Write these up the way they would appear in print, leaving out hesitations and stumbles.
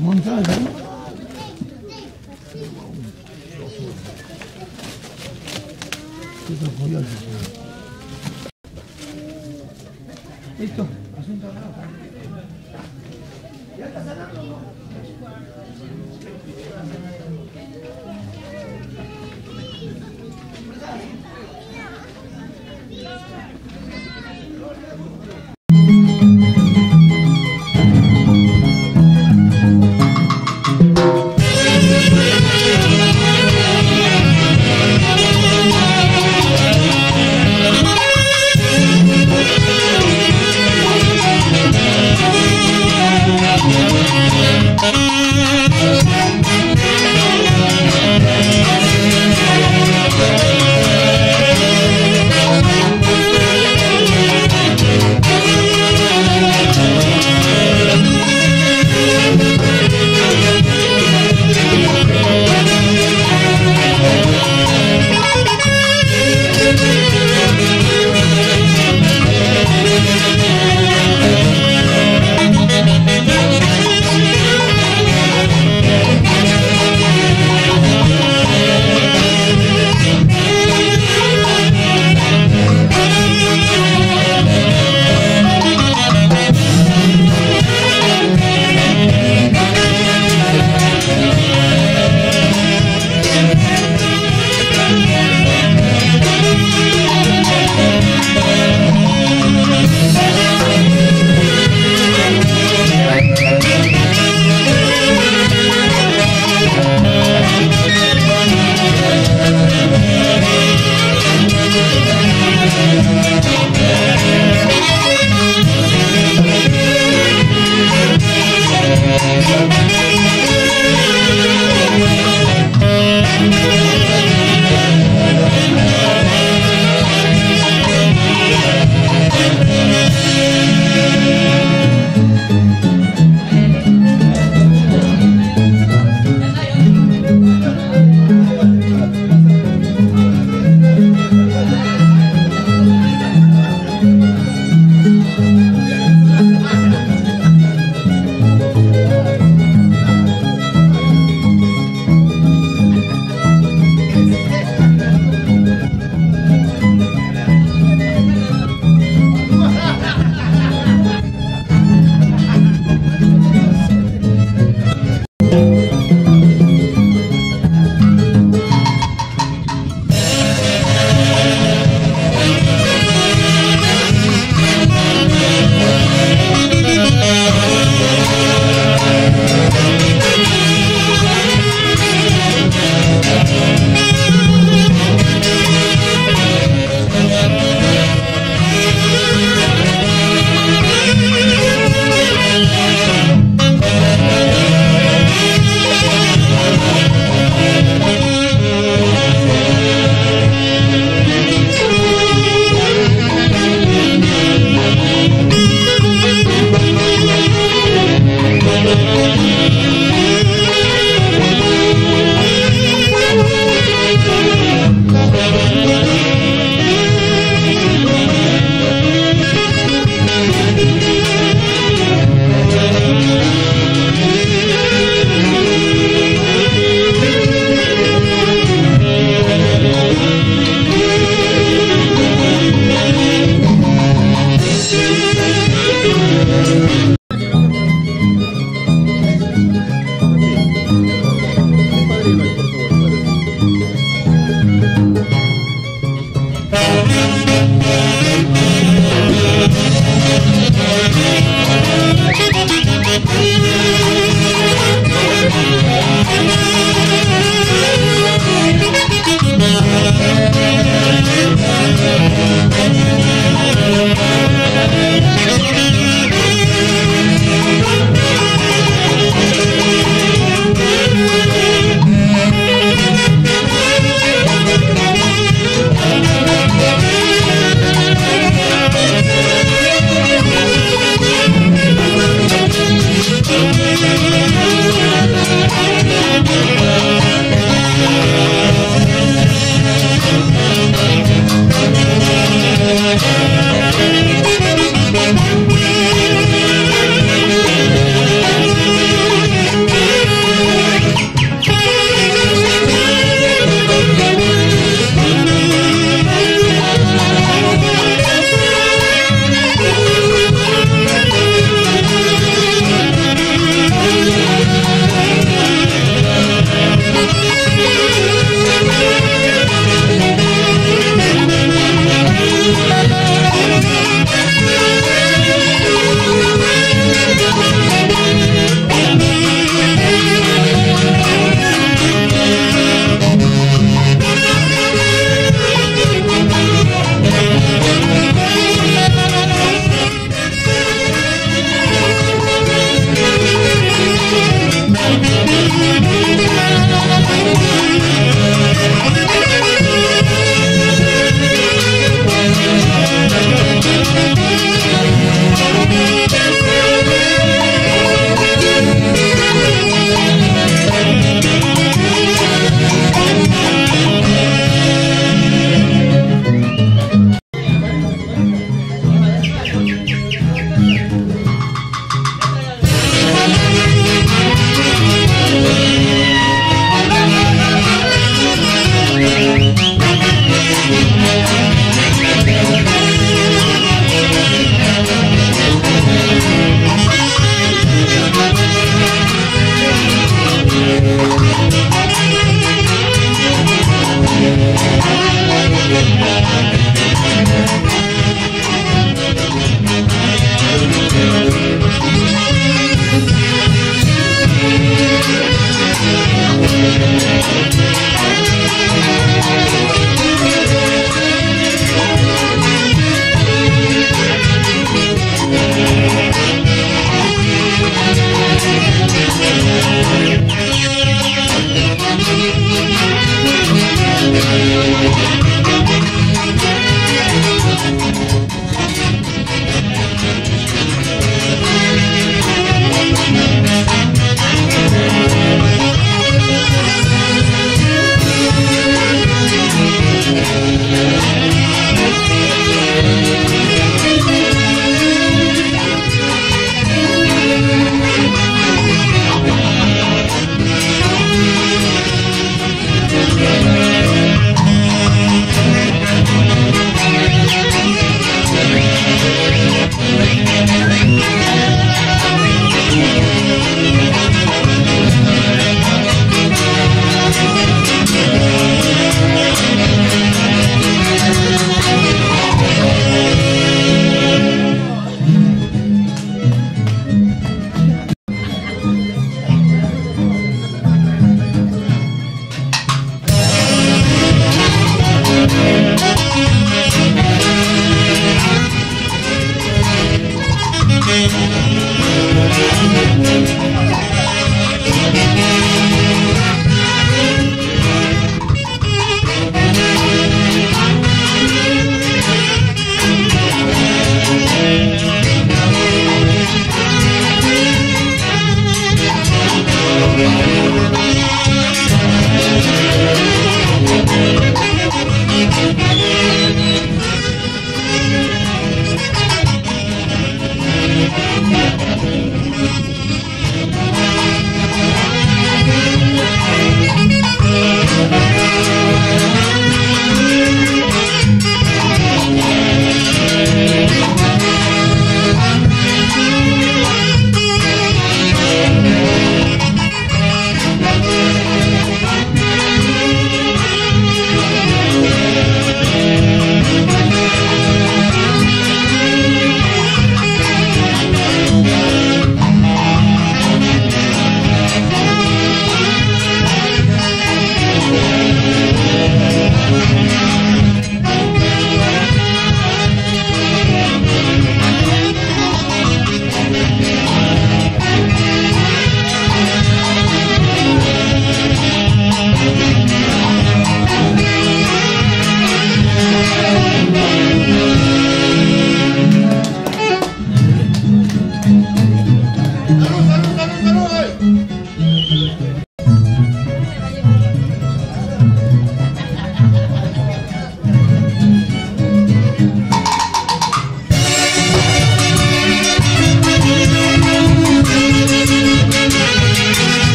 montaña. Listo, asunto hablado. ¿Ya está sanando?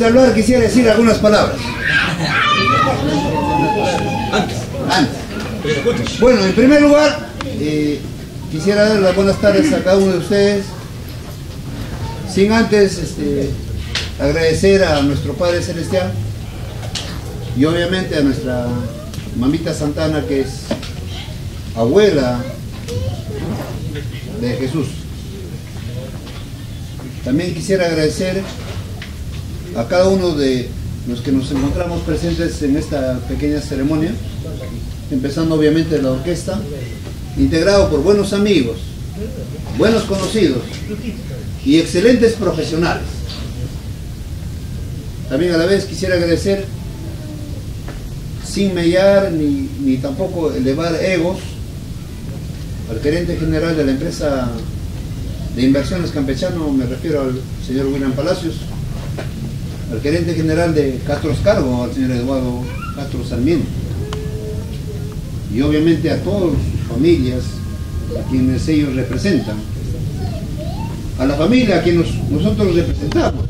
De hablar quisiera decir algunas palabras. Antes. Bueno, en primer lugar, quisiera dar las buenas tardes a cada uno de ustedes, sin antes agradecer a nuestro Padre Celestial y obviamente a nuestra mamita Santana, que es abuela de Jesús. También quisiera agradecer a cada uno de los que nos encontramos presentes en esta pequeña ceremonia, empezando obviamente la orquesta, integrado por buenos amigos, buenos conocidos, y excelentes profesionales. También a la vez quisiera agradecer, sin mellar ni tampoco elevar egos, al gerente general de la empresa de Inversiones Campechano, me refiero al señor William Palacios, al gerente general de Castro Escargo, al señor Eduardo Castro Sarmiento, y obviamente a todas sus familias, a quienes ellos representan, a la familia a quienes nosotros representamos,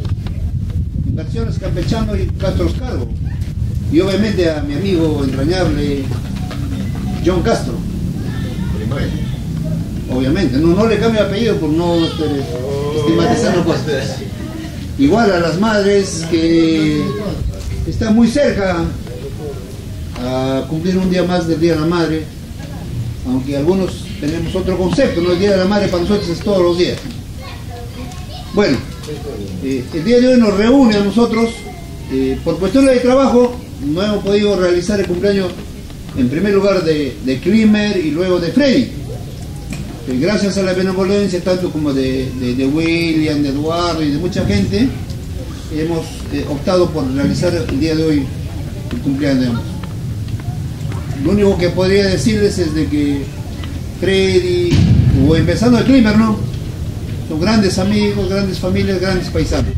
Inversiones Campechano y Castro Escargo, y obviamente a mi amigo entrañable John Castro. Obviamente, no le cambio apellido por no estigmatizar cosas. Igual a las madres que están muy cerca a cumplir un día más del Día de la Madre, aunque algunos tenemos otro concepto, ¿no? El Día de la Madre para nosotros es todos los días. Bueno, el día de hoy nos reúne a nosotros, por cuestiones de trabajo no hemos podido realizar el cumpleaños en primer lugar de Clímer y luego de Freddy. Gracias a la benevolencia tanto como de William, de Eduardo y de mucha gente, hemos optado por realizar el día de hoy el cumpleaños de ambos. Lo único que podría decirles es de que Freddy, o empezando el Clímer, ¿no?, son grandes amigos, grandes familias, grandes paisanos.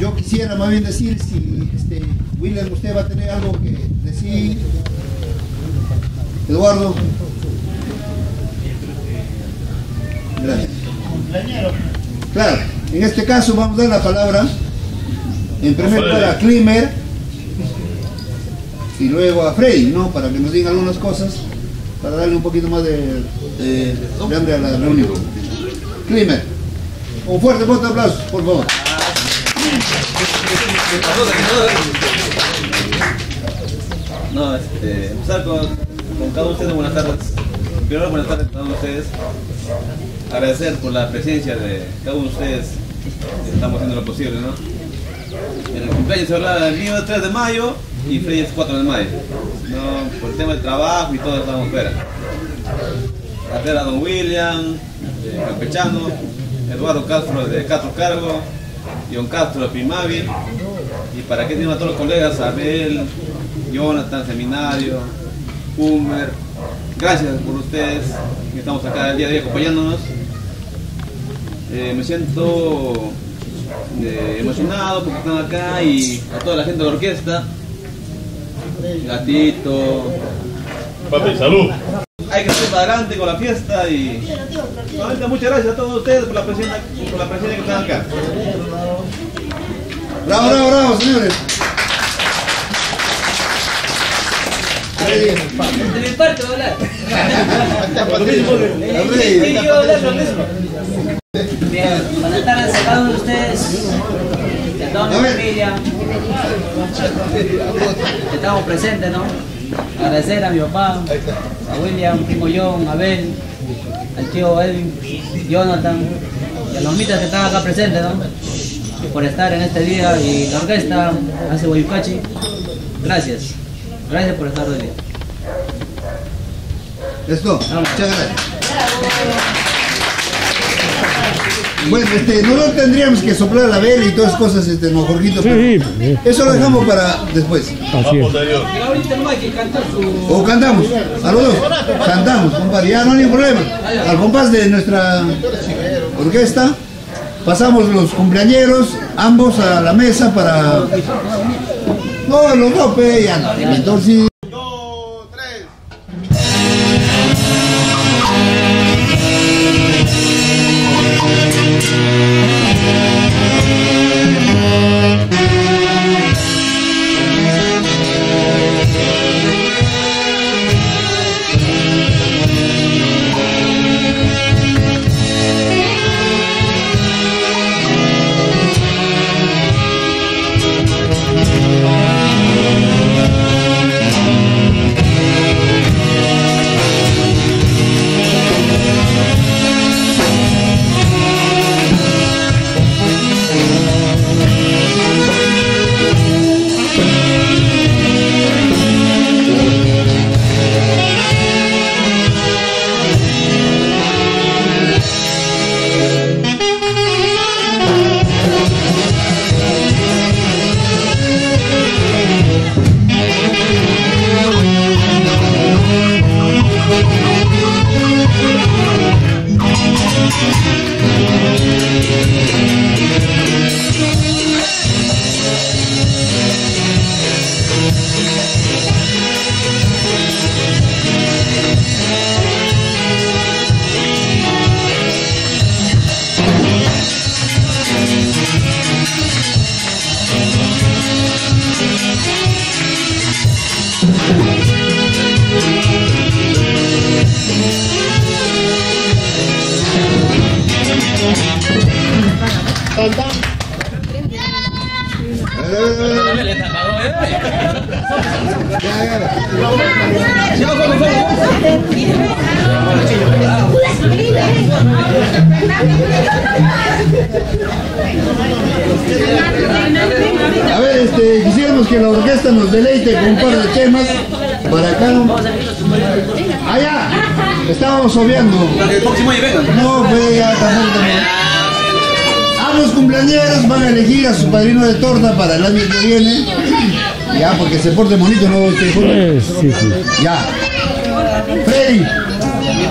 Yo quisiera más bien decir, si William, usted va a tener algo que decir. Eduardo. Gracias. Claro, en este caso vamos a dar la palabra en primer lugar a Clímer y luego a Freddy, ¿no?, para que nos digan algunas cosas, para darle un poquito más de hambre a la reunión. Clímer, un fuerte voto de aplausos, por favor. No, empezar con cada uno de ustedes, buenas tardes. Primero, buenas tardes a todos ustedes. Agradecer por la presencia de cada uno de ustedes. Estamos haciendo lo posible, ¿no? En el cumpleaños se hablaba del mío 3 de mayo y Freddy es 4 de mayo. No, por el tema del trabajo y todo estamos fuera. Agradecer a Don William, Campechano, Eduardo Castro de Castro Escargo, John Castro de Pimavi, y para qué tienen a todos los colegas, Abel, Jonathan, Seminario, Hummer. Gracias por ustedes, estamos acá el día de hoy acompañándonos. Me siento emocionado porque están acá, y a toda la gente de la orquesta, Gatito, Papi, salud. Hay que seguir para adelante con la fiesta y muchas gracias a todos ustedes por la presencia que están acá. Bravo, bravo, bravo, señores. De mi parte voy a hablar. Bien, buenas tardes a cada uno de ustedes, de toda mi familia, que estamos presentes, ¿no? Agradecer a mi papá, a William, primo John, a Abel, al tío Edwin, Jonathan, y a los mitas que están acá presentes, ¿no?, por estar en este día, y la orquesta hace Huayucachi. Gracias. Gracias por estar hoy. Esto, muchas gracias. Bueno, no tendríamos que soplar la vela y todas las cosas, no, Jorgito, pero eso lo dejamos para después. Así es. O cantamos, a los dos, cantamos, compadre, ya no hay ningún problema. Al compás de nuestra orquesta, pasamos los cumpleañeros, ambos a la mesa para... No, los dos, pues, ya no, entonces... A ver, quisiéramos que la orquesta nos deleite con un par de temas para acá. Allá estábamos obviando. Para el próximo año vengan. No, pues ya también. A los cumpleaños van a elegir a su padrino de torta para el año que viene. Ya, porque se porte bonito, ¿no? Sí, sí. Ya. Freddy. Mi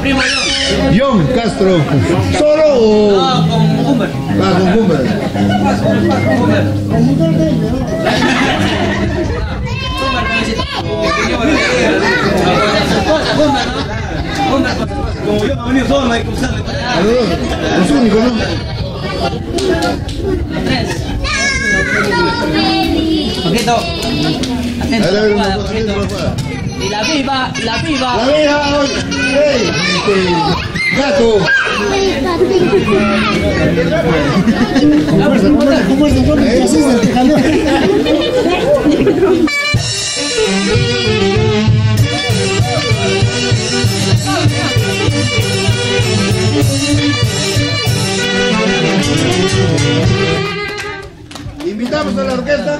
primo John Castro. ¿Solo o...? No, con Hummer. Ah, con Hummer. Como yo, venir solo, no hay que usarle. Los únicos, ¿no? Gatito. Y la viva, y la viva. La viva, hey, gato. Invitamos a la orquesta.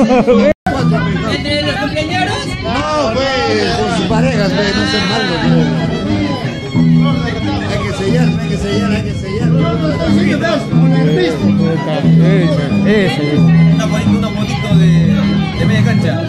¿Entre los compañeros? No, pues, con sus parejas, pues, no sean malos. Hay que sellar, hay que sellar, hay que sellar. Una bonito de media cancha.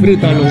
Disfrútalo.